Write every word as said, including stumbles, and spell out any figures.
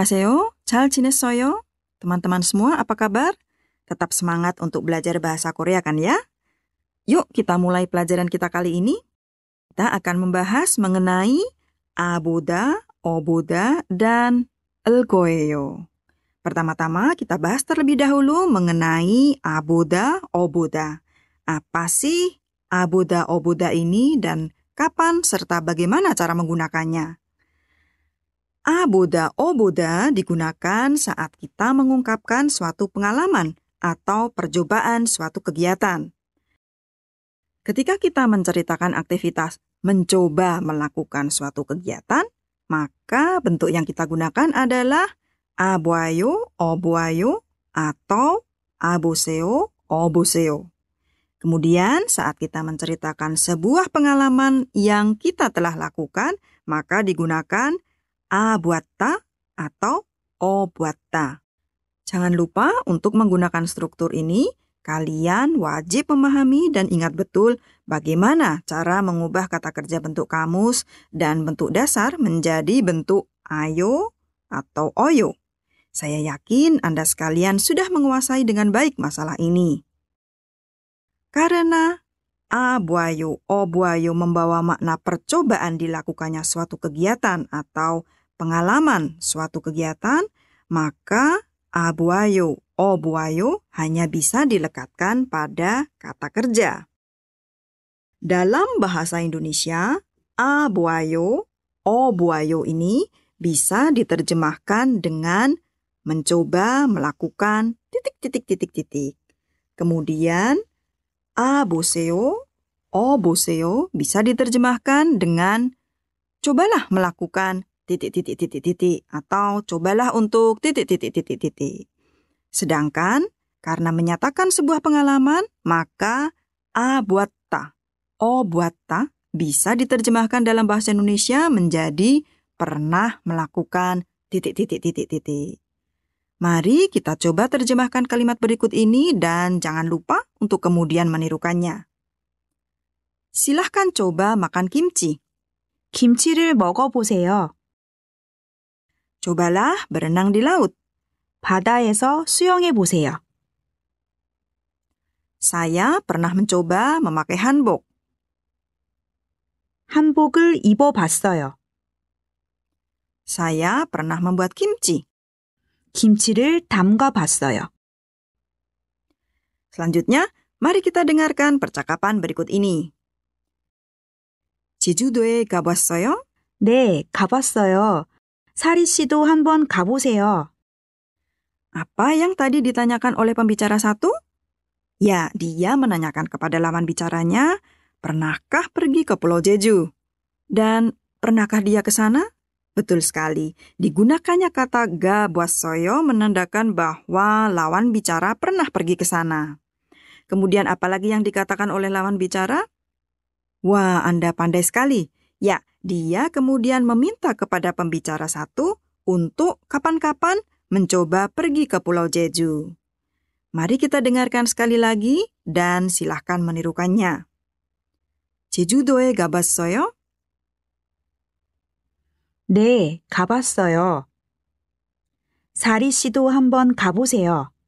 안녕하세요. 잘 지냈어요? Teman-teman semua, apa kabar? Tetap semangat untuk belajar bahasa Korea kan ya? Yuk kita mulai pelajaran kita kali ini. Kita akan membahas mengenai aboda, oboda, dan elgoeo. Pertama-tama kita bahas terlebih dahulu mengenai aboda, oboda. Apa sih aboda, oboda ini dan kapan serta bagaimana cara menggunakannya? Aboda oboda digunakan saat kita mengungkapkan suatu pengalaman atau percobaan suatu kegiatan. Ketika kita menceritakan aktivitas mencoba melakukan suatu kegiatan, maka bentuk yang kita gunakan adalah aboayo, oboayo, atau aboseo, oboseo. Kemudian saat kita menceritakan sebuah pengalaman yang kita telah lakukan, maka digunakan aboatta atau oboatta. Jangan lupa untuk menggunakan struktur ini, kalian wajib memahami dan ingat betul bagaimana cara mengubah kata kerja bentuk kamus dan bentuk dasar menjadi bentuk ayo atau oyo. Saya yakin Anda sekalian sudah menguasai dengan baik masalah ini. Karena aboayo, oboayo membawa makna percobaan dilakukannya suatu kegiatan atau pengalaman suatu kegiatan, maka aboayo, oboayo hanya bisa dilekatkan pada kata kerja. Dalam bahasa Indonesia, aboayo, oboayo ini bisa diterjemahkan dengan mencoba melakukan titik-titik-titik-titik. Kemudian, aboseo, oboseo bisa diterjemahkan dengan cobalah melakukan titik-titik-titik-titik atau cobalah untuk titik-titik-titik-titik. Sedangkan karena menyatakan sebuah pengalaman, maka aboatta, oboatta bisa diterjemahkan dalam bahasa Indonesia menjadi pernah melakukan titik-titik-titik-titik. Mari kita coba terjemahkan kalimat berikut ini dan jangan lupa untuk kemudian menirukannya. Silahkan coba makan kimchi. 김치를 먹어보세요. cobalah berenang di laut. 바다에서 수영해보세요. Saya pernah mencoba memakai hanbok. hanbok을 입어봤어요. Saya pernah membuat kimchi. 김치를 담가봤어요. Selanjutnya, mari kita dengarkan percakapan berikut ini. 제주도에 가봤어요? 네, 가봤어요. 사리 씨도 한번 가보세요. Apa yang tadi ditanyakan oleh pembicara satu? Ya, dia menanyakan kepada lawan bicaranya, pernahkah pergi ke Pulau Jeju? Dan pernahkah dia ke sana? Betul sekali. Digunakannya kata gaboasseoyo menandakan bahwa lawan bicara pernah pergi ke sana. Kemudian apalagi yang dikatakan oleh lawan bicara? Wah, Anda pandai sekali. Ya, dia kemudian meminta kepada pembicara satu untuk kapan-kapan mencoba pergi ke Pulau Jeju. Mari kita dengarkan sekali lagi dan silahkan menirukannya. 제주도에 가봤어요? 네, 가봤어요. 사리 씨도 한번 가보세요.